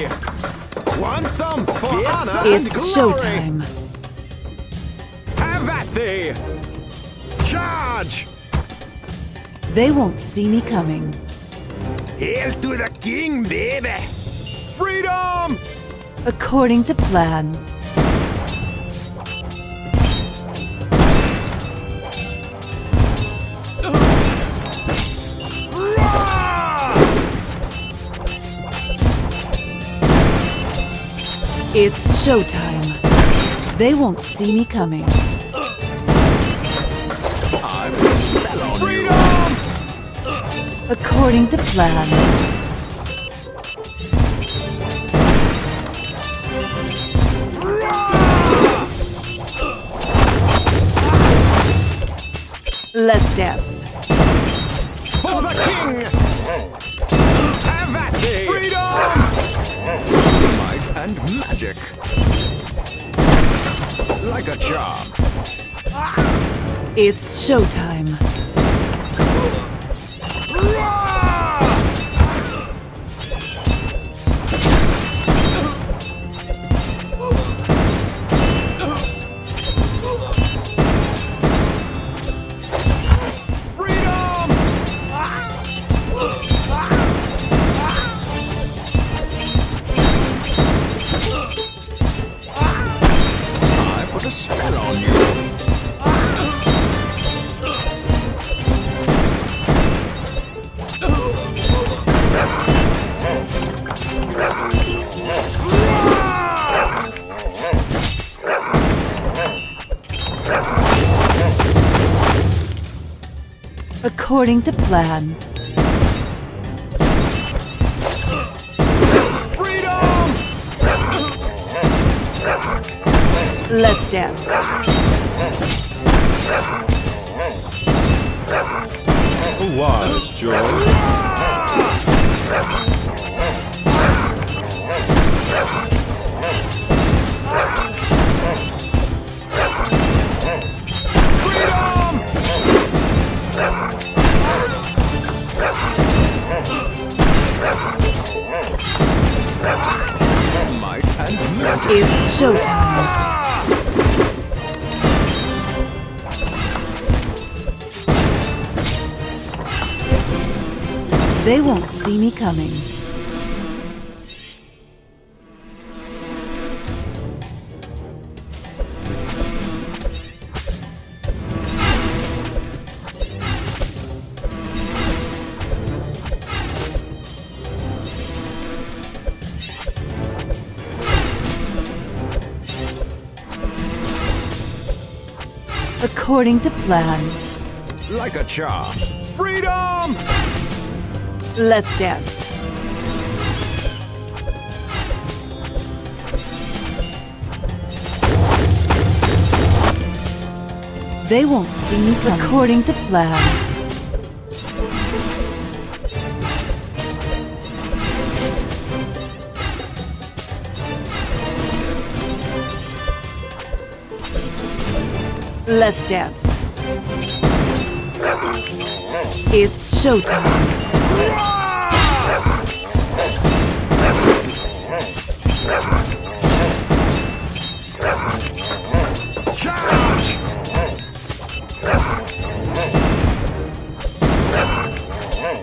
here. Want some for honor and glory. It's showtime. Have at thee. Charge! They won't see me coming. Hail to the king, baby! Freedom! According to plan. It's showtime. They won't see me coming. Freedom! According to plan. Let's dance. For the king! Have at thee! Freedom! Might and magic. Like a charm. It's showtime. According to plan. Freedom! Let's dance. A wise choice. It's showtime. They won't see me coming. According to plan. Like a charm. Freedom! Let's dance. They won't see me coming. According to plan. Let's dance. It's showtime.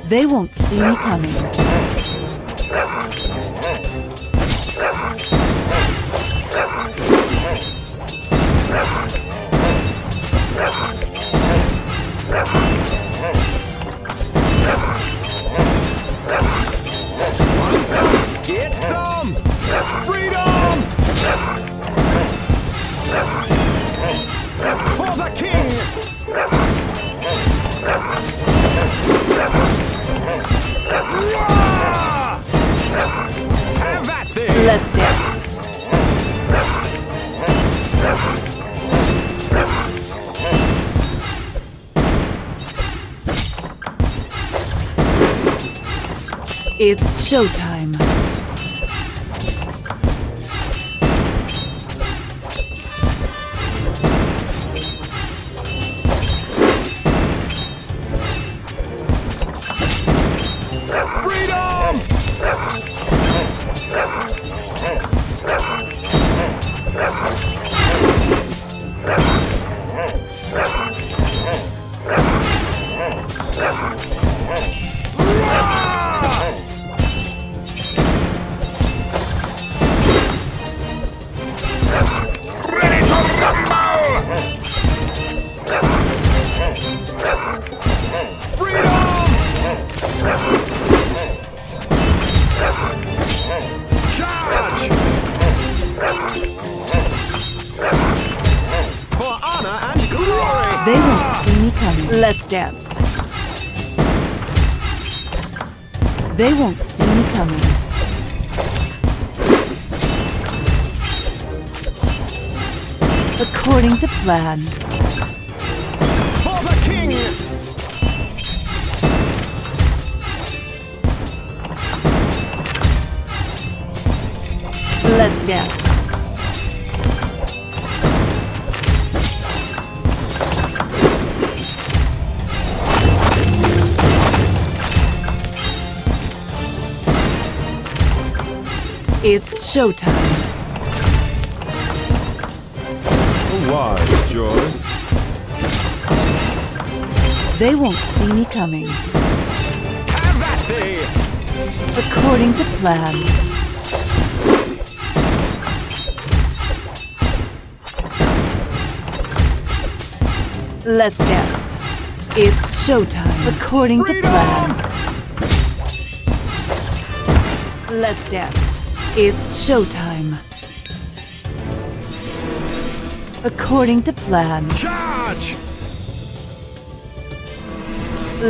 They won't see me coming. Let's dance. It's showtime. Freedom! coming. Let's dance. They won't see me coming. According to plan. For the king! Let's dance. It's showtime. A wise choice. They won't see me coming. Have that thing. According to plan. Let's dance. It's showtime. According Freedom. To plan. Let's dance. It's showtime. According to plan. Charge!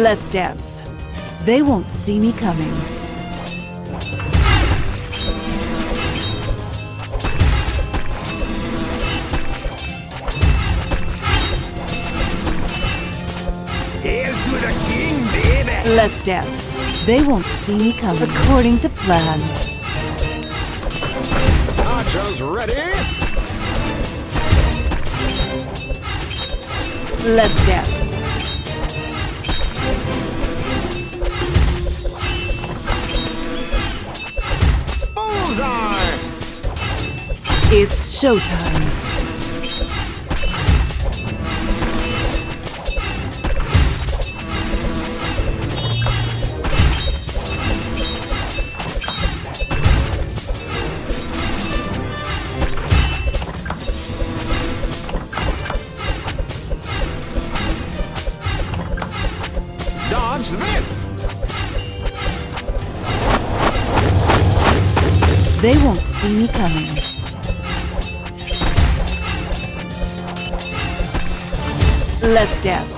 Let's dance. They won't see me coming. Hail to the king, baby! Let's dance. They won't see me coming. According to plan. Archers ready! Let's dance. Bullseye! It's showtime. They won't see me coming. Let's dance.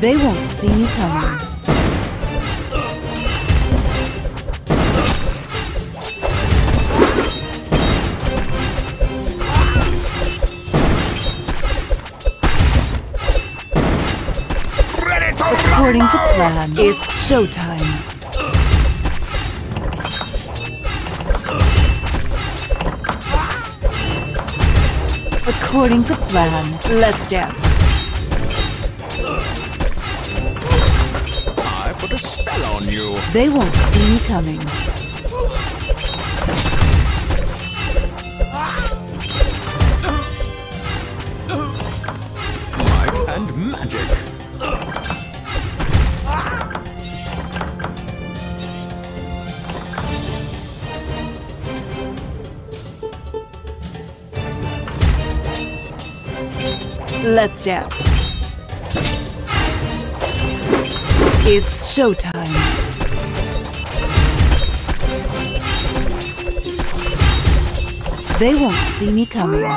They won't see me coming. According to plan, it's showtime. According to plan, let's dance. I put a spell on you. They won't see me coming. Light and magic. Let's dance. It's showtime. They won't see me coming. Roar!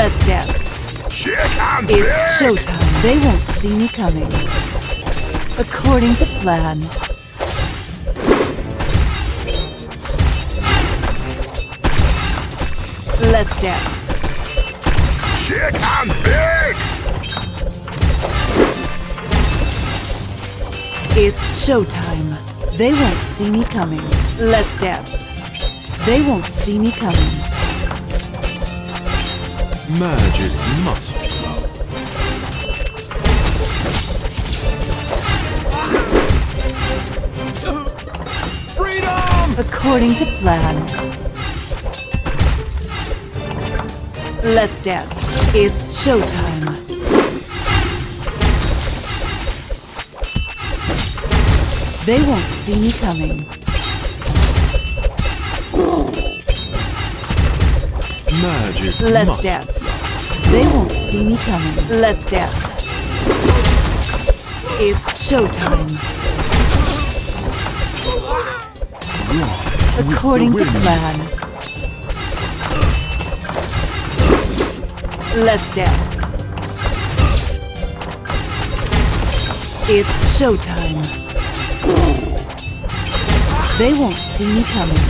Let's dance. It's showtime. They won't see me coming. According to plan. Let's dance. Shit, I'm big! It's showtime. They won't see me coming. Let's dance. They won't see me coming. Magic must flow. Freedom! According to plan. Let's dance. It's showtime. They won't see me coming. Magic. Let's dance. They won't see me coming. Let's dance. It's showtime. roar according to plan. Let's dance. It's showtime. They won't see me coming.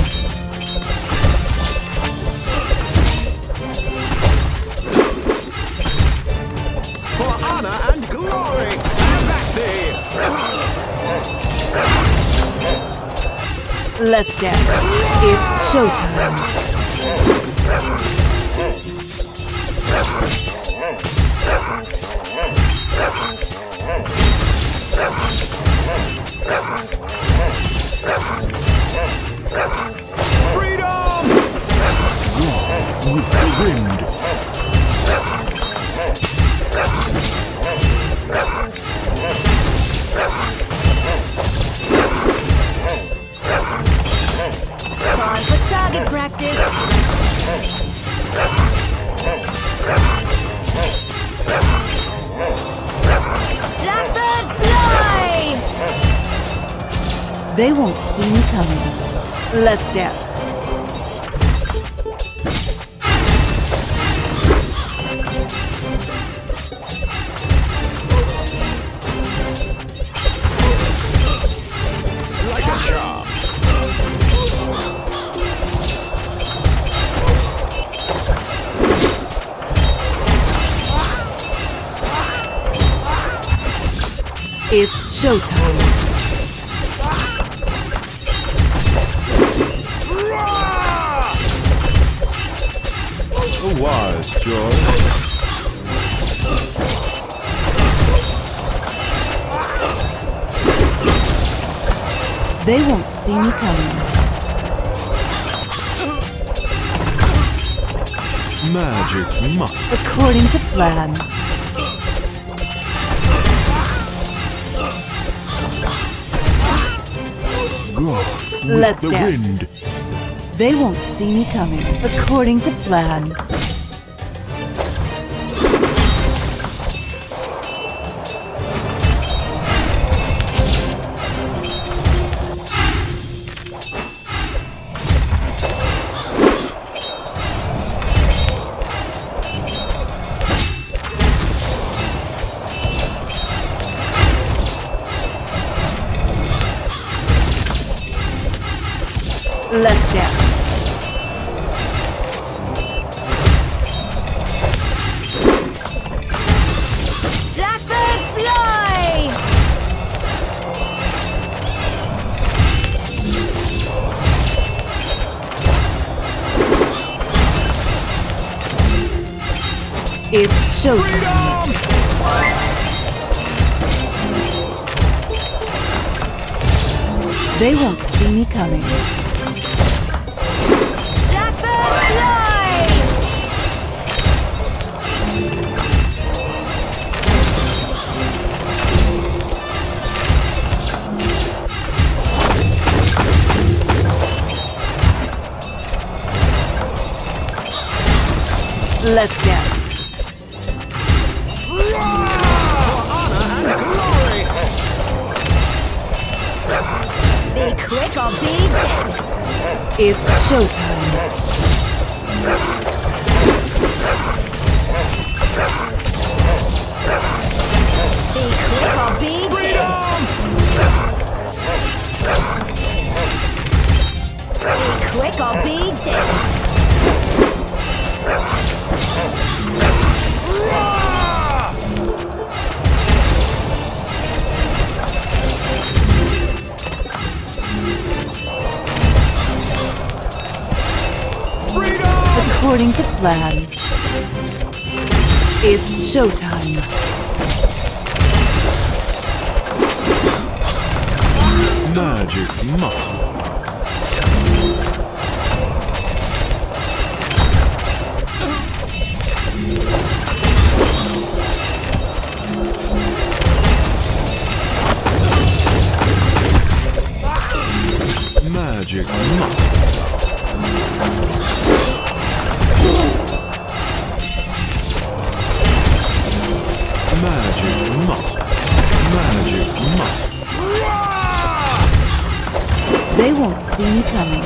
Let's dance. It's showtime. Freedom! Roar with the wind. Time for target practice. Blackbirds fly! They won't see me coming. Let's dance. It's showtime. A wise choice. They won't see me coming. Magic must. According to plan. Let's dance. Wind. They won't see me coming, according to plan. Let's dance. Blackbird fly! It's showtime. They won't see me coming. Let's dance. Roar! For honor and glory! Be quick or be dead. It's showtime. Be quick or be dead. Be quick or be dead. According to plan, it's showtime. Magic must. Magic must. Magic must. Magic must. They They won't see me coming.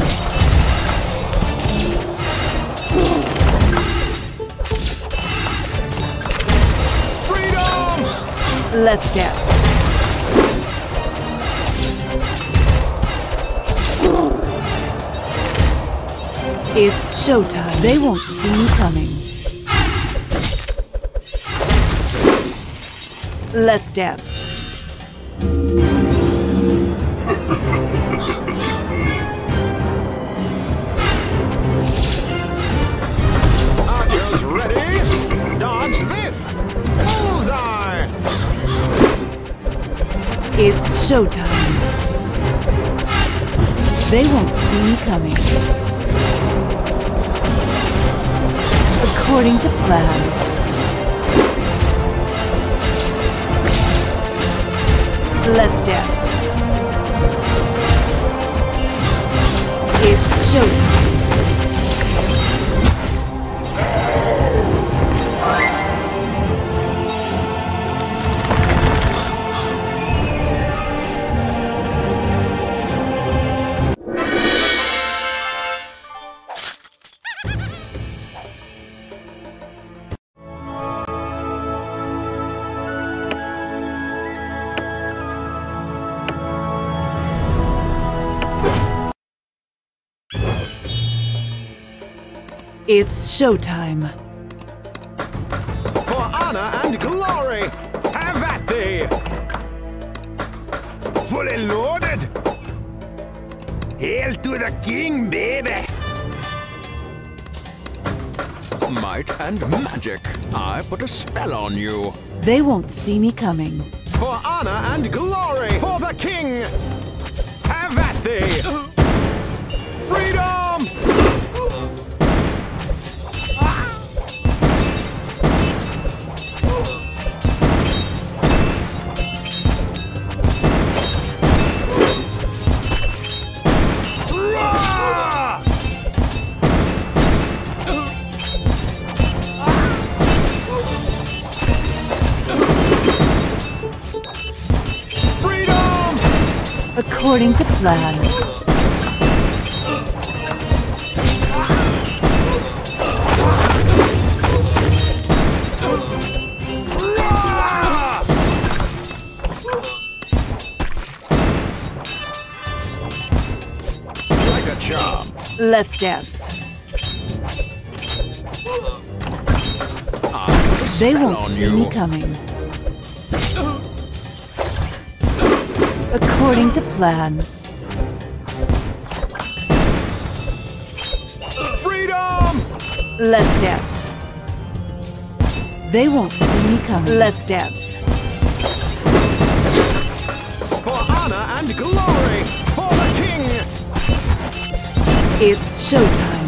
Let's get it's showtime. They won't see me coming. Let's dance. Archers ready? Dodge this! Bullseye! It's showtime. They won't see me coming. According to plan. Let's dance. It's showtime. It's showtime. For honor and glory, have at thee! Fully loaded! Hail to the king, baby! Might and magic, I put a spell on you. They won't see me coming. For honor and glory, for the king! Have at thee! Freedom! According to plan. Like a charm. Let's dance. They won't see me coming. According to plan. Freedom! Let's dance. They won't see me coming. Let's dance. For honor and glory, for the king! It's showtime.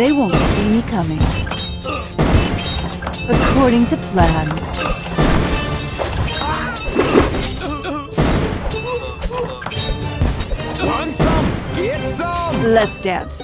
They won't see me coming. According to plan. Want some? Get some! Let's dance.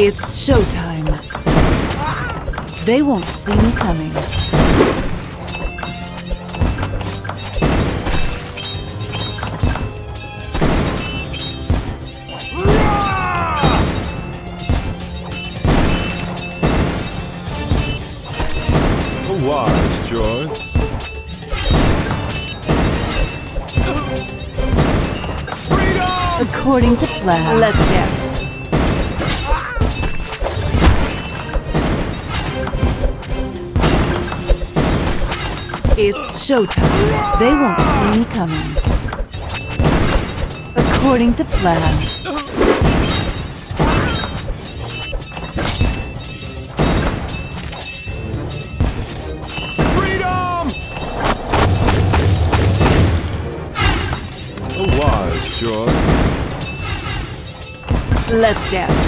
It's showtime. They won't see me coming. according to plan. Let's dance. It's showtime. They won't see me coming. According to plan. Freedom! A wise choice. Let's dance.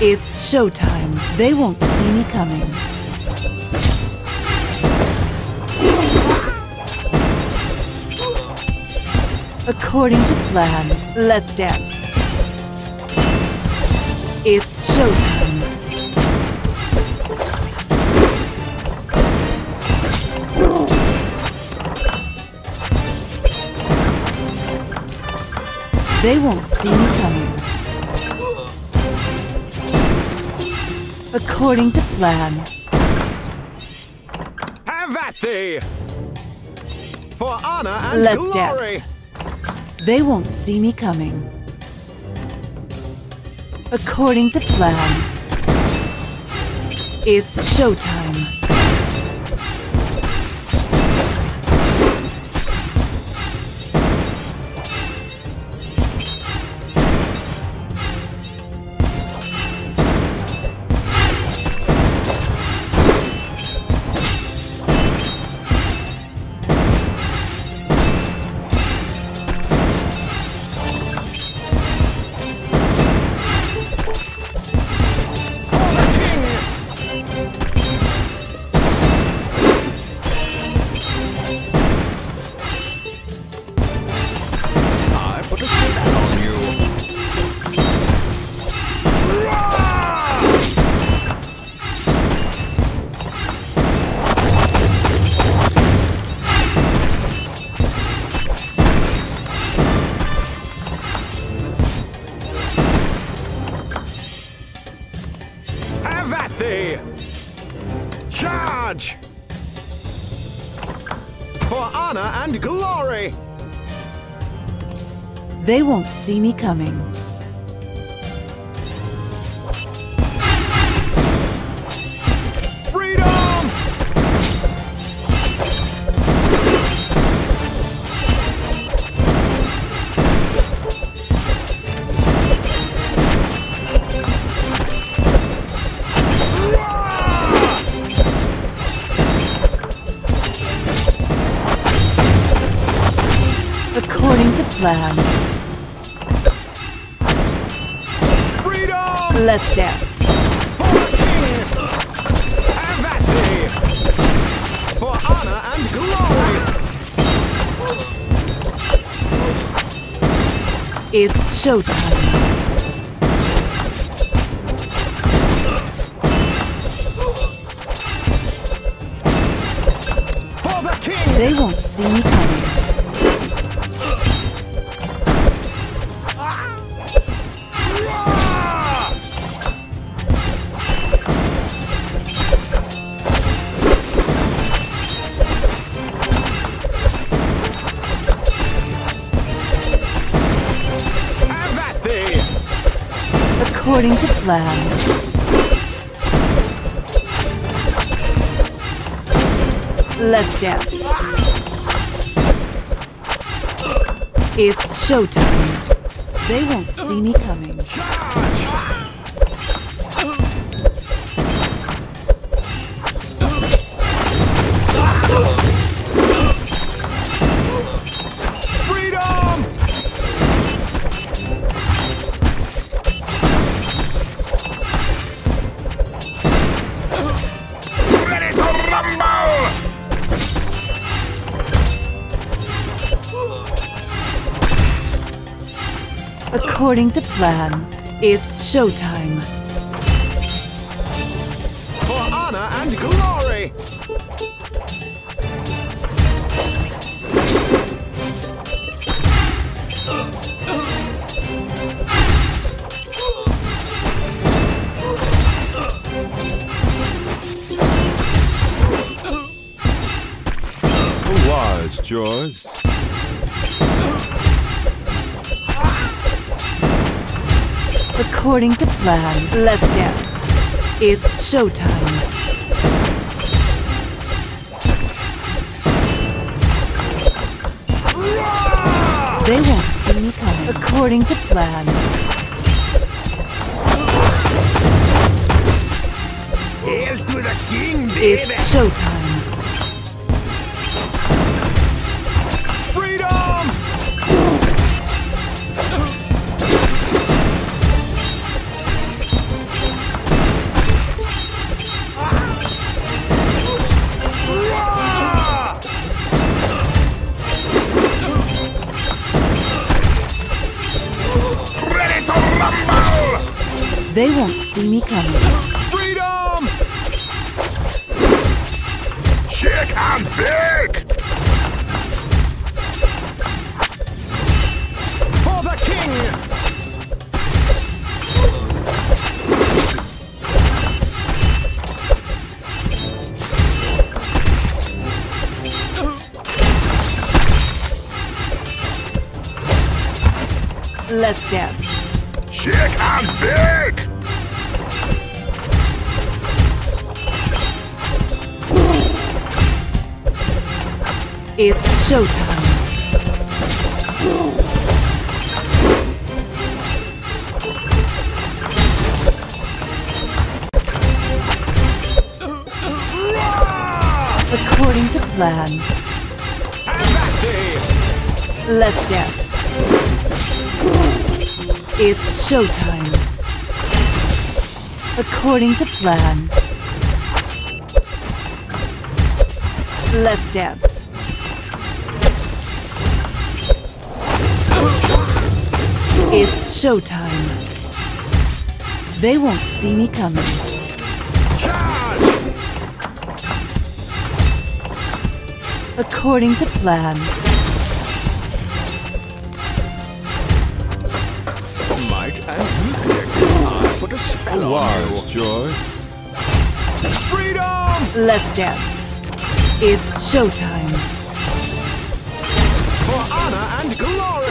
It's showtime. They won't see me coming. According to plan, let's dance. It's showtime. They won't see me coming. According to plan. Have at thee! For honor and let's glory! Dance. They won't see me coming. According to plan. It's showtime. Charge! For honor and glory! They won't see me coming. Freedom! According to plan. Freedom! Let's dance. For honor and glory! It's showtime. For the king! They won't see me coming. According to plan. Let's dance. It's showtime. They won't see me coming. According to plan, it's showtime. For honor and glory! A wise choice. According to plan, let's dance. It's showtime. They won't see me coming. According to plan. Hail to the king, baby! It's showtime. Freedom! They won't see me coming. Freedom! Kick and pick! For the king! Let's dance. Kick and pick! It's showtime. According to plan. Let's dance. It's showtime. According to plan. Let's dance. It's showtime. They won't see me coming. According to plan. Might and magic. Put a spell on wise choice. Freedom! Let's dance. It's showtime. For honor and glory!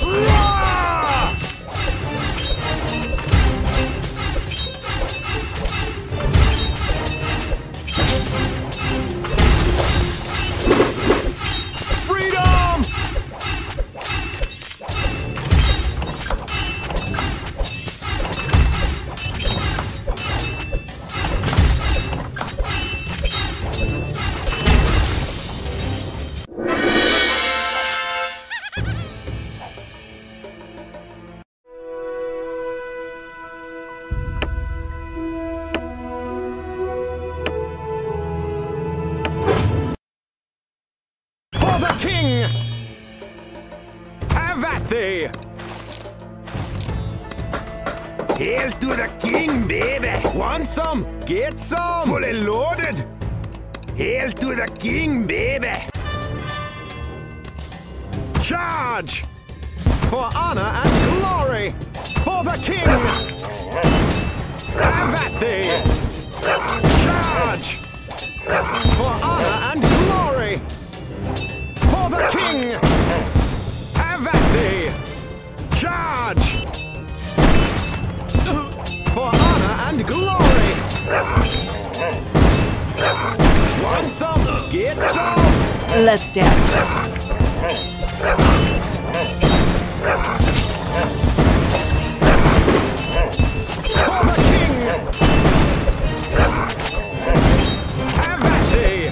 Freedom! King! Have at thee! Hail to the king, baby! Want some? Get some! Fully loaded! Hail to the king, baby! Charge! For honor and glory! For the king! Have at thee! Charge! For honor and glory! For the king! Have at thee! Charge! For honor and glory! Want some? Get some! Let's dance. For the king! Have at thee!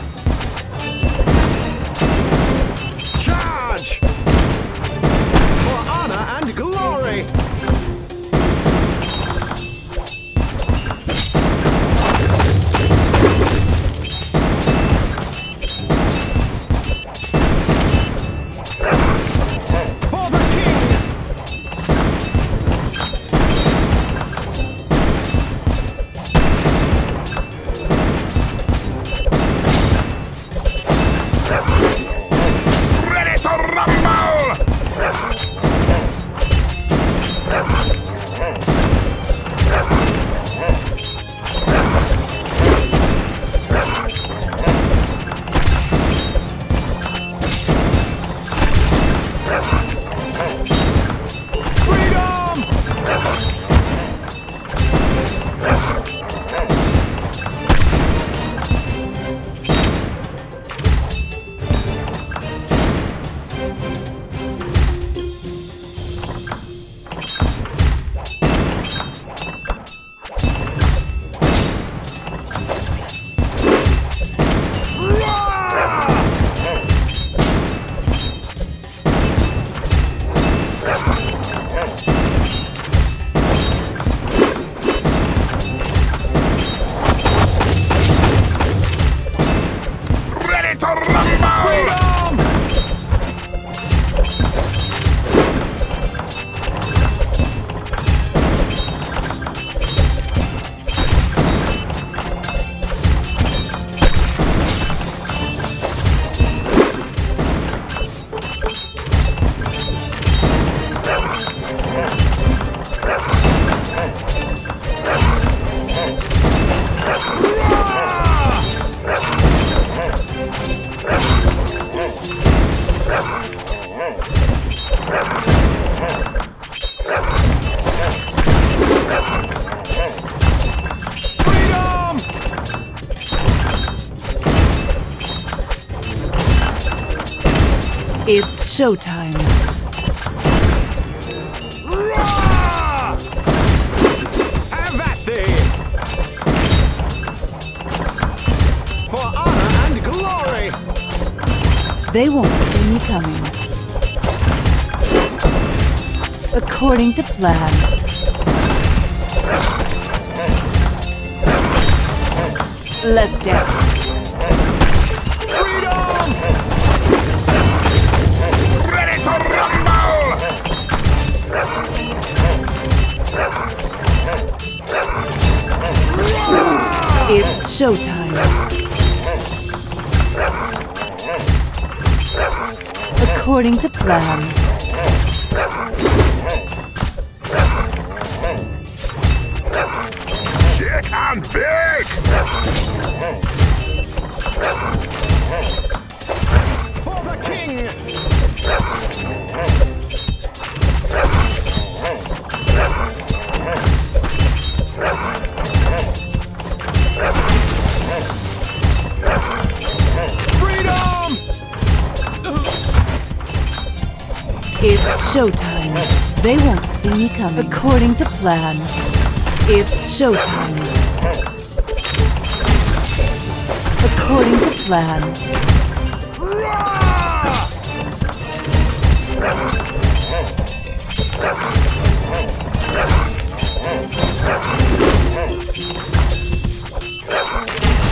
showtime. Have at thee! For honor and glory! They won't see me coming. According to plan. Let's dance. Freedom! Ready to rumble! It's showtime. According to plan. Showtime. They won't see me coming. According to plan, it's showtime. According to plan.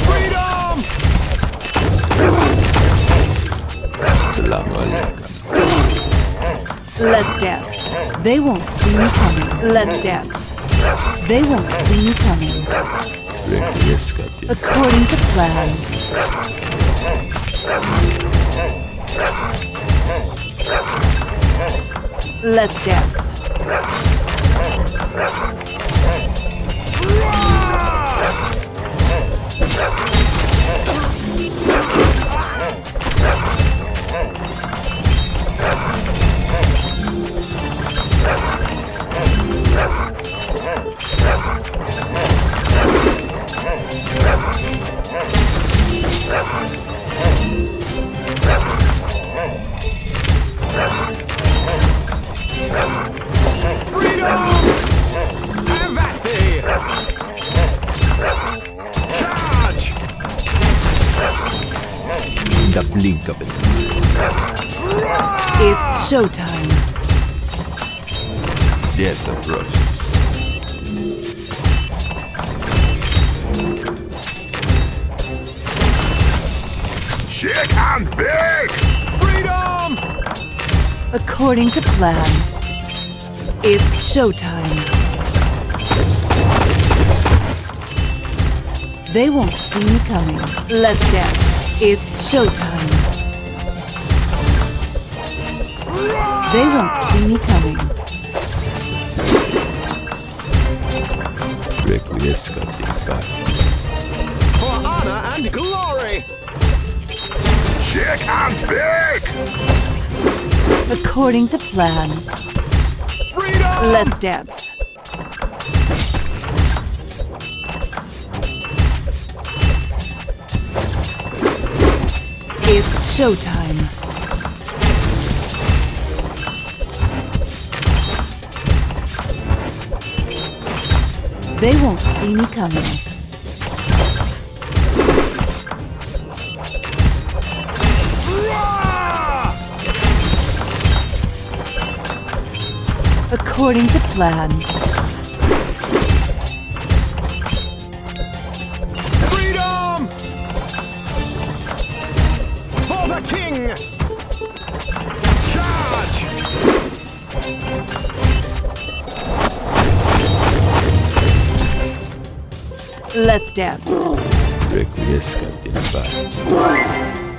Freedom! Assalamu alaikum. Let's dance. They won't see me coming. Let's dance. They won't see me coming. According to plan. Let's dance. The blink of it. It's showtime. Death approaches. Shit, I'm big! Freedom! According to plan, it's showtime. They won't see me coming. Let's dance. It's showtime. They won't see me coming. For honor and glory! Chick and big! According to plan. Freedom! Let's dance. It's showtime. They won't see me coming. According to plan. Let's dance.